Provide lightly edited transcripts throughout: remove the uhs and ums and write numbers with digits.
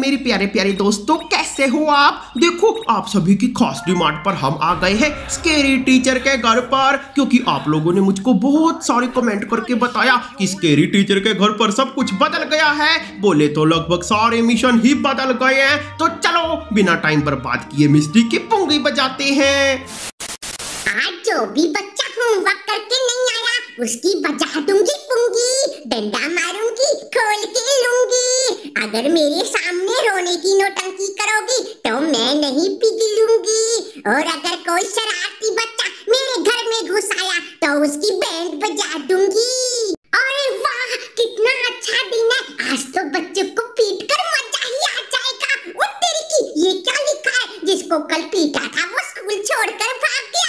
मेरे प्यारे प्यारे दोस्तों, कैसे हो आप। देखो, आप सभी की खास डिमांड पर हम आ गए हैं स्केरी टीचर के घर पर, क्योंकि आप लोगों ने मुझको बहुत सारे कमेंट करके बताया कि स्केरी टीचर के घर पर सब कुछ बदल गया है। बोले तो लगभग सारे मिशन ही बदल गए हैं। तो चलो बिना टाइम बर्बाद किए मिस्ट्री की पुंगी बजाते हैं। आज जो भी बच्चा होमवर्क करके नहीं आया उसकी बजा दूंगी पुंगी, डंडा मारूंगी, खोल के लूंगी। अगर मेरे सामने रोने की नौटंकी करोगी तो मैं नहीं पिघलूंगी। और अगर कोई शरारती बच्चा मेरे घर में घुस आया तो उसकी बैंड बजा दूंगी। अरे वाह, कितना अच्छा दिन है आज तो। बच्चों को पीट कर मजा ही आ जाएगा। वो तेरी की ये क्या लिखा है, जिसको कल पीटा था वो स्कूल छोड़कर भाग गया।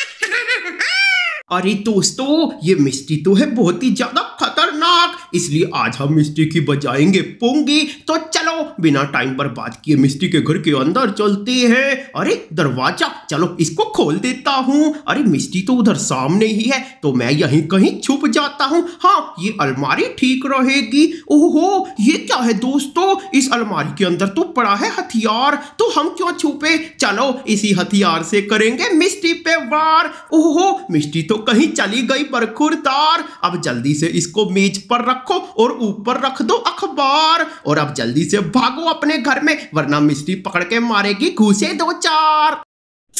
अरे दोस्तों, ये मिस्ट्री तो है बहुत ही ज्यादा खतरनाक, इसलिए आज हम मिस्ट्री की बजाएंगे पोंगी। तो चलो बिना टाइम बर्बाद किए मिस्ट्री के घर के अंदर चलते हैं। अरे दरवाजा, चलो इसको खोल देता हूँ। अरे मिस्ट्री तो उधर सामने ही है, तो मैं यहीं कहीं छुप जाता हूँ। हाँ, ये अलमारी ठीक रहेगी। ओहो, ये क्या है दोस्तों, इस अलमारी के अंदर तो पड़ा है हथियार। तो हम क्यों छुपे, चलो इसी हथियार से करेंगे मिस्ट्री पे वार। ओहो, मिस्ट्री तो कहीं चली गई बरखुरदार। अब जल्दी से इसको मेज पर रखो और ऊपर रख दो अखबार। और अब जल्दी से भागो अपने घर में, वरना मिस्ट्री पकड़ के मारेगी घूसे दो चार।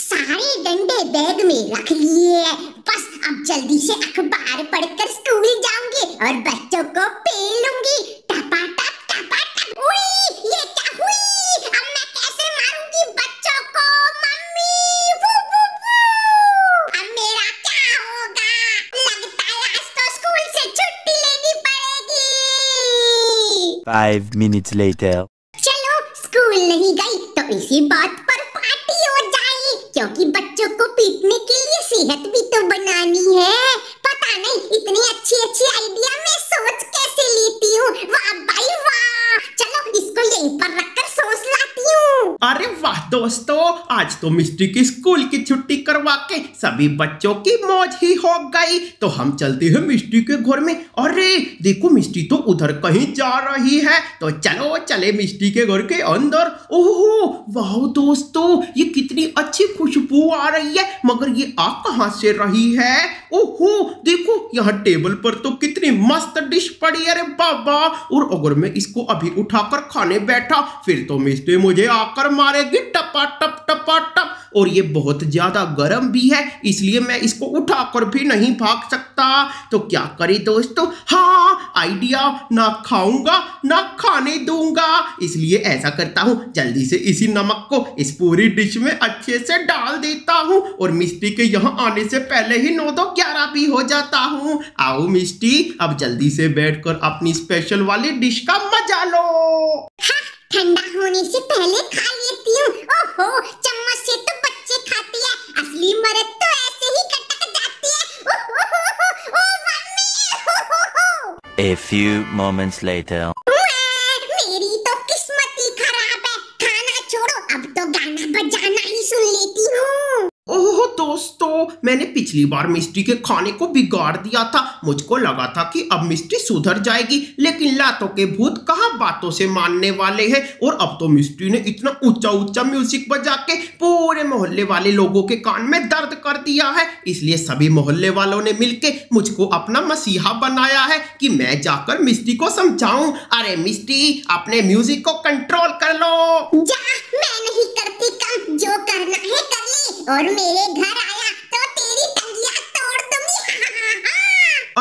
सारे डंडे बैग में रख लिए, बस अब जल्दी से अखबार पढ़कर स्कूल जाऊंगी और बच्चों को पेलूंगी। टपाटप टपाटप, उई ये क्या हुई, अब मैं कैसे मारूंगी बच्चों को मम्मी। वू वू वू, अब मेरा क्या होगा। लगता है आज तो स्कूल से छुट्टी लेनी पड़ेगी। 5 minutes later, चलो स्कूल नहीं गई तो इसी बात पर पार्टी हो जाए, क्योंकि बच्चों को पीटने के लिए सेहत भी तो बनानी है। पता नहीं इतनी अच्छी अच्छी आइडिया मैं सोच कैसे लेती हूँ। वाह भाई वाह, चलो इसको यहीं पर रखकर सोच लाती हूँ। अरे वाह दोस्तों, आज तो मिस्ट्री की स्कूल की छुट्टी करवा के सभी बच्चों की मौज ही हो गई। तो हम चलते हैं मिस्ट्री के घर में। अरे देखो, मिस्ट्री तो उधर कहीं जा रही है। तो चलो चले मिस्ट्री के घर के अंदर। ओहो वाह दोस्तों, ये कितनी अच्छी खुशबू आ रही है, मगर ये आ कहाँ से रही है। ओहो देखो, यहाँ टेबल पर तो कितनी मस्त डिश पड़ी। अरे बाबा, और अगर मैं इसको अभी उठाकर खाने बैठा फिर तो मिस्ट्री मुझे आकर मारेगी टपा टप टपा टप। और ये बहुत ज्यादा गर्म भी है, इसलिए मैं इसको उठाकर भी नहीं भाग सकता। तो क्या करें दोस्तों, हाँ आइडिया, ना खाऊंगा ना खाने दूंगा, इसलिए ऐसा करता हूँ जल्दी से इसी नमक को इस पूरी डिश में अच्छे से डाल देता हूँ। और मिस्ट्री के यहाँ आने से पहले ही 9-11 भी हो जाता हूँ। आओ मिस्ट्री, अब जल्दी से बैठकर अपनी स्पेशल वाली डिश का मजा लो। हाँ, ठंडा होने से पहले खा लेती हूँ। ओहो, चम्मच से तो बच्चे खाते हैं, असली मर्द तो ऐसे ही कटक जाती है। ओ mummy. A few moments later. मेरी तो किस्मत ही खराब है। खाना छोड़ो, अब तो गाना बजाना ही सुन लेती हूँ। ओह दोस्तों, मैंने पिछली बार मिस्ट्री के खाने को बिगाड़ दिया था। मुझको लगा था कि अब मिस्ट्री सुधर जाएगी, लेकिन लातों के भूत कहाँ बातों से मानने वाले हैं। और अब तो मिस्ट्री ने इतना ऊंचा ऊंचा म्यूजिक बजा के पूरे मोहल्ले वाले लोगों के कान में दर्द कर दिया है। इसलिए सभी मोहल्ले वालों ने मिलके मुझको अपना मसीहा बनाया है कि मैं जाकर मिस्ट्री को समझाऊं। अरे मिस्ट्री, अपने म्यूजिक को कंट्रोल कर लो। जा, मैं नहीं करती काम, जो करना है कर ले। और मेरे घर आया तो तेरी टंगियां तोड़ दूंगी।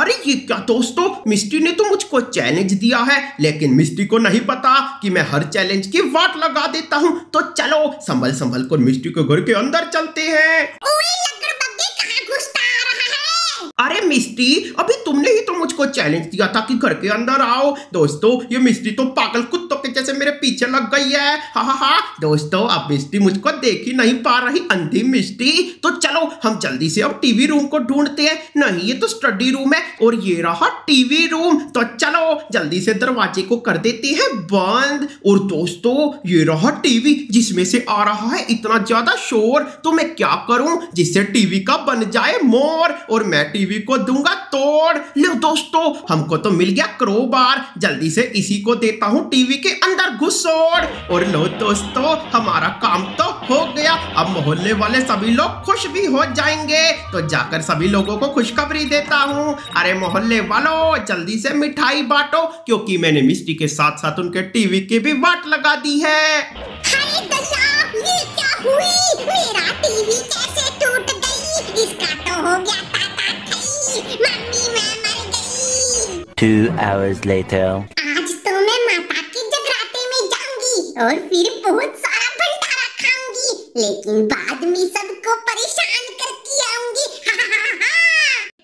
अरे ये क्या दोस्तों, मिस्ट्री ने तो मुझको चैलेंज दिया है, लेकिन मिस्ट्री को नहीं पता कि मैं हर चैलेंज की वाट लगा देता हूँ। तो चलो संभल संभल कर मिस्ट्री के घर के अंदर चलते हैं। ओए लकड़बग्गे, कहाँ घुसता आ रहा है। अरे मिस्ट्री, अभी तुमने ही तो मुझको चैलेंज दिया था कि घर के अंदर आओ। दोस्तों, ये मिस्ट्री तो पागल कुत्तों के जैसे मेरे पीछे लग गई है। हा हा हा दोस्तों, अब मिस्ट्री मुझको देख ही नहीं पा रही, अंधी मिस्ट्री। तो चलो हम जल्दी से अब टीवी रूम को ढूंढते हैं। नहीं, ये तो स्टडी रूम है और ये रहा टीवी रूम। तो चलो जल्दी से दरवाजे को कर देते हैं बंद। और दोस्तों, ये रहा टीवी जिसमें से आ रहा है इतना ज्यादा शोर। तो मैं क्या करूं जिससे टीवी का बन जाए मोर। और मैं टीवी टीवी को दूंगा तोड़। लो दोस्तों, हमको तो मिल गया क्रोबार, जल्दी से इसी को देता हूँ टीवी के अंदर घुसोड़। और लो दोस्तों, हमारा काम तो हो गया। अब मोहल्ले वाले सभी लोग खुश भी हो जाएंगे। तो जाकर सभी लोगों को खुशखबरी देता हूँ। अरे मोहल्ले वालों, जल्दी से मिठाई बांटो, क्योंकि मैंने मिष्टी के साथ साथ उनके टीवी की भी वाट लगा दी है। हाय दया, ये क्या हुई? मेरा टीवी कैसे टूट गई? इसका तो हो गया टाटाखाई। मम्मी, मैं मर गई। 2 hours later। आज तो मैं माता की जगराते में जाऊंगी और फिर बहुत सारा भंडारा खाऊंगी, लेकिन बाद में सबको परेशान करके आऊंगी।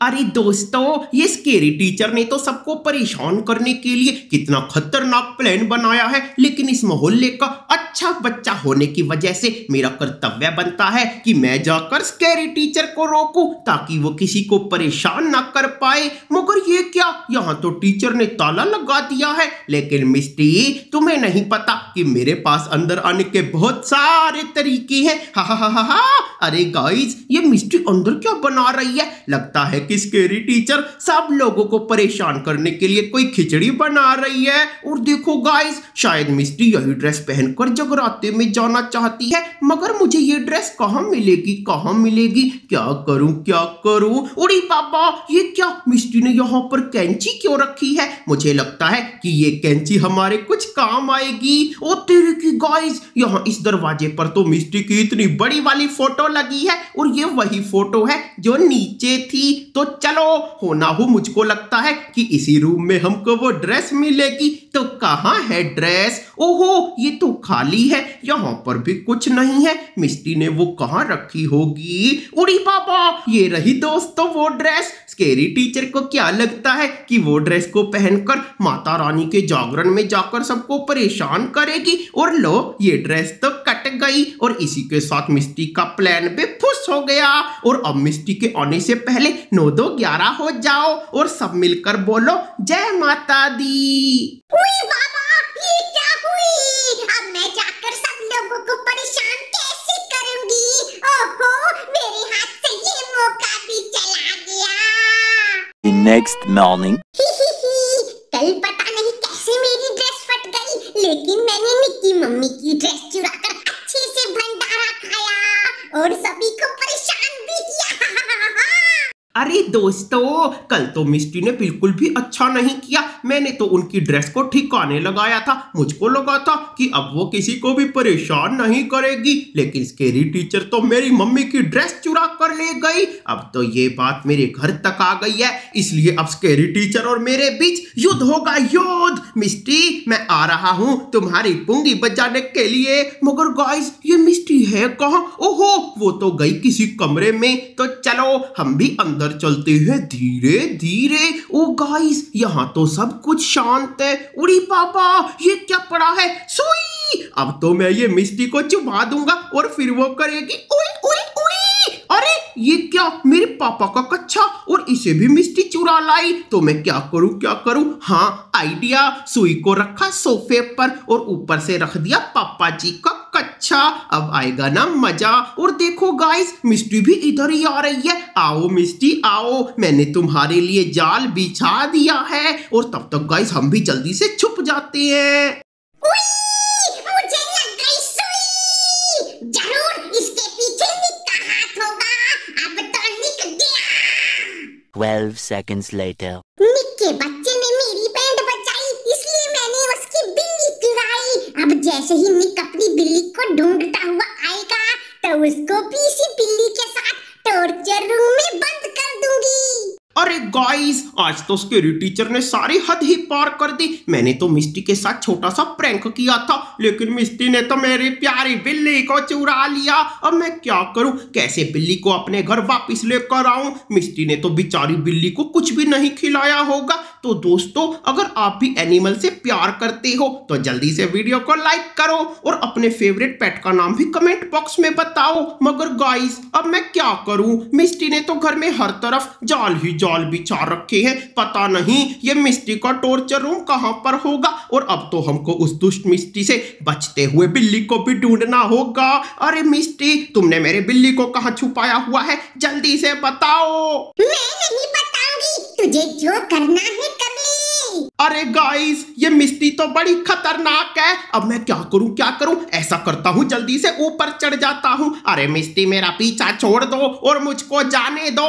अरे दोस्तों, ये स्केरी टीचर ने तो सबको परेशान करने के लिए कितना खतरनाक प्लान बनाया है, लेकिन इस मोहल्ले का अच्छा बच्चा होने की वजह से मेरा कर्तव्य बनता है कि मैं जाकर स्केरी टीचर को रोकूं ताकि वो किसी को परेशान ना कर पाए। मगर ये क्या, यहाँ तो टीचर ने ताला लगा दिया है। लेकिन मिस्टी, तुम्हें नहीं पता कि मेरे पास अंदर आने के बहुत सारे तरीके हैं। हा हा हा हा हा। अरे गाइस, ये मिस्टी अंदर क्या बना रही है? लगता है कि स्केरी टीचर सब लोगों को परेशान करने के लिए कोई खिचड़ी बना रही है। और देखो गाइस, शायद मिस्टी यही ड्रेस पहनकर जगराते में जाना चाहती है, मगर मुझे ये ड्रेस कहाँ मिलेगी? क्या करूं? उड़ी बाबा, ये क्या? मिस्टी ने यहाँ पर कैंची क्यों रखी है? मुझे लगता है कि ये कैंची हमारे कुछ काम आएगी। ओ तेरी की गाइस, यहाँ इस दरवाजे पर तो मिस्टी की इतनी बड़ी वाली फोटो लगी है, और ये वही फोटो है जो नीचे थी। तो चलो, होना हो, मुझको लगता है कि इसी रूम में हमको वो ड्रेस मिलेगी। तो कहाँ है ड्रेस? ओहो, ये तो खाली है, यहाँ पर भी कुछ नहीं है। मिस्टी ने वो कहाँ रखी होगी? उड़ी बाबा, ये रही दोस्तों वो ड्रेस। स्केरी टीचर को क्या लगता है कि वो ड्रेस को पहनकर माता रानी के जागरण में जाकर सबको परेशान करेगी? और लो, ये ड्रेस तो कट गई, और इसी के साथ मिस्टी का प्लान भी फुस हो गया। और अब मिस्टी के आने से पहले 9-2-11 हो जाओ और सब मिलकर बोलो जय माता दी। उड़ी बाबा, ये क्या हुई? अब मैं जाकर सब लोगों को परेशान कैसे करूंगी? ओहो, मेरे हाथ से ये मौका भी चला गया। The next morning। कल पता नहीं कैसे मेरी ड्रेस फट गई, लेकिन मैंने निक्की मम्मी की ड्रेस चुराकर अच्छे से भंडारा खाया और सभी को परेशान भी किया। अरे दोस्तों, कल तो मिस्टी ने बिल्कुल भी अच्छा नहीं किया। मैंने तो उनकी ड्रेस को ठिकाने लगाया था। मुझको लगा था कि अब वो किसी को भी परेशान नहीं करेगी, लेकिन स्केरी टीचर तो मेरी मम्मी की ड्रेस चुरा कर ले गई। अब तो ये बात मेरे घर तक आ गई है, इसलिए अब स्केरी टीचर और मेरे बीच युद्ध होगा, युद्ध। मिस्टी, मैं आ रहा हूँ तुम्हारी पुंगी बजाने के लिए। मगर गाइस, ये मिस्टी है कहाँ? ओहो, वो तो गई किसी कमरे में। तो चलो, हम भी अंदर चलते हैं धीरे धीरे। ओ गाइस, यहाँ तो सब कुछ शांत है। उड़ी पापा, ये क्या पड़ा है? सुई! अब तो मैं ये मिस्टी को चुभा दूंगा और फिर वो करेगी उई उई उई। अरे ये क्या, मेरे पापा का कच्छा, और इसे भी मिस्टी चुरा लाई। तो मैं क्या करूं? हाँ, आइडिया। सुई को रखा सोफे पर और ऊपर से रख दिया पापा जी का कच्छा। अब आएगा ना मजा। और देखो गाइस, मिस्टी भी इधर ही आ रही है। आओ मिस्टी आओ, मैंने तुम्हारे लिए जाल बिछा दिया है। और तब तक गाइस, हम भी जल्दी से छुप जाते हैं। मुझे लग गई सुई। जरूर इसके पीछे निक्का हाथ होगा। अब तो निक गया। 12 seconds later। निक्के बच्चे ने मेरी बैंड बचाई, इसलिए मैंने उसकी बिल्ली चुराई। अब जैसे ही निक अपनी बिल्ली को ढूंढता हुआ आएगा, तो उसको भी इसी बिल्ली के साथ टॉर्चर रूम में बंद कर दूंगी। अरे गाइस, आज तो स्केरी टीचर ने सारी हद ही पार कर दी। मैंने तो मिस्टी के साथ छोटा सा प्रैंक किया था, लेकिन मिस्टी ने तो मेरी प्यारी बिल्ली को चुरा लिया। अब मैं क्या करूं? कैसे बिल्ली को अपने घर वापस लेकर आऊं? मिस्टी ने तो बेचारी बिल्ली को कुछ भी नहीं खिलाया होगा। तो दोस्तों, अगर आप भी एनिमल से प्यार करते हो तो जल्दी से वीडियो को लाइक करो और अपने फेवरेट पेट का नाम भी कमेंट बॉक्स में बताओ। मगर गाइस, अब मैं क्या करूं? मिस्टी ने तो घर में हर तरफ जाल बिछा रखे हैं। है। पता नहीं ये मिस्ट्री का टॉर्चर रूम कहां पर होगा और अब तो हमको उस दुष्ट मिस्ट्री से बचते हुए बिल्ली को भी ढूंढना होगा। अरे मिस्ट्री, तुमने मेरे बिल्ली को कहां छुपाया हुआ है, जल्दी से बताओ। मैं नहीं बताऊंगी, तुझे जो करना है कर ले। अरे गाइस, ये मिस्ट्री तो बड़ी खतरनाक है, अब मैं क्या करूं। ऐसा करता हूं जल्दी से ऊपर चढ़ जाता हूं। अरे मिस्ट्री मेरा पीछा छोड़ दो और मुझको जाने दो।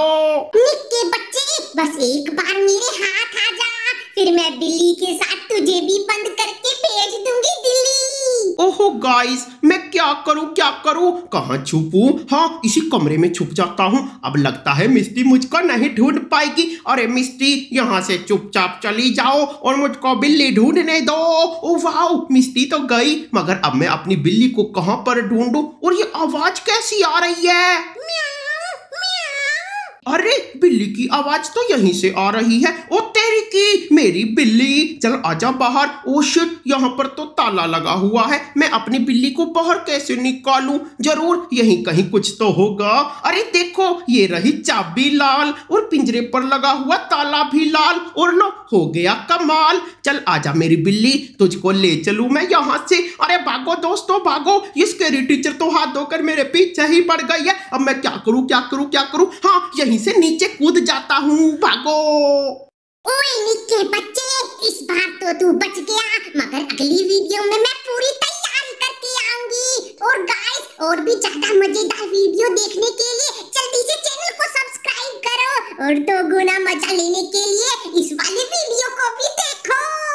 निक्के बच्चे, बस एक बार मेरे हाथ आ जा, फिर मैं दिल्ली के साथ तुझे भी बंद करके भेज दूंगी दिल्ली। ओहो गाइस, मैं क्या करूं, कहां छुपूं? हाँ, इसी कमरे में छुप जाता हूं। अब लगता है मिस्टी मुझको नहीं ढूंढ पाएगी। अरे मिस्टी, यहां से चुपचाप चली जाओ और मुझको बिल्ली ढूंढने दो। ओ वाह, मिस्टी तो गई, मगर अब मैं अपनी बिल्ली को कहां पर ढूंढूं? और ये आवाज कैसी आ रही है? अरे बिल्ली की आवाज तो यहीं से आ रही है। ओ तेरी की मेरी बिल्ली, चल आजा बाहर। ओ शिट, यहाँ पर तो ताला लगा हुआ है, मैं अपनी बिल्ली को बाहर कैसे निकालूं? जरूर यहीं कहीं कुछ तो होगा। अरे देखो, ये रही चाबी लाल और पिंजरे पर लगा हुआ ताला भी लाल, और लो हो गया कमाल। चल आजा मेरी बिल्ली, तुझको ले चलूं मैं यहाँ से। अरे भागो दोस्तों भागो, ये स्कैरी टीचर तो हाथ धोकर मेरे पीछे ही पड़ गई है। अब मैं क्या करूं। हाँ, यहीं से नीचे कूद जाता हूँ। भागो। ओए निक्के बच्चे, इस बार तो तू बच गया, मगर अगली वीडियो में मैं पूरी तैयारी करके आऊंगी। और गाइस, और भी ज्यादा मजेदार वीडियो देखने के लिए जल्दी से चैनल को सब्सक्राइब करो और 2 गुना मजा लेने के लिए इस वाली वीडियो को भी देखो।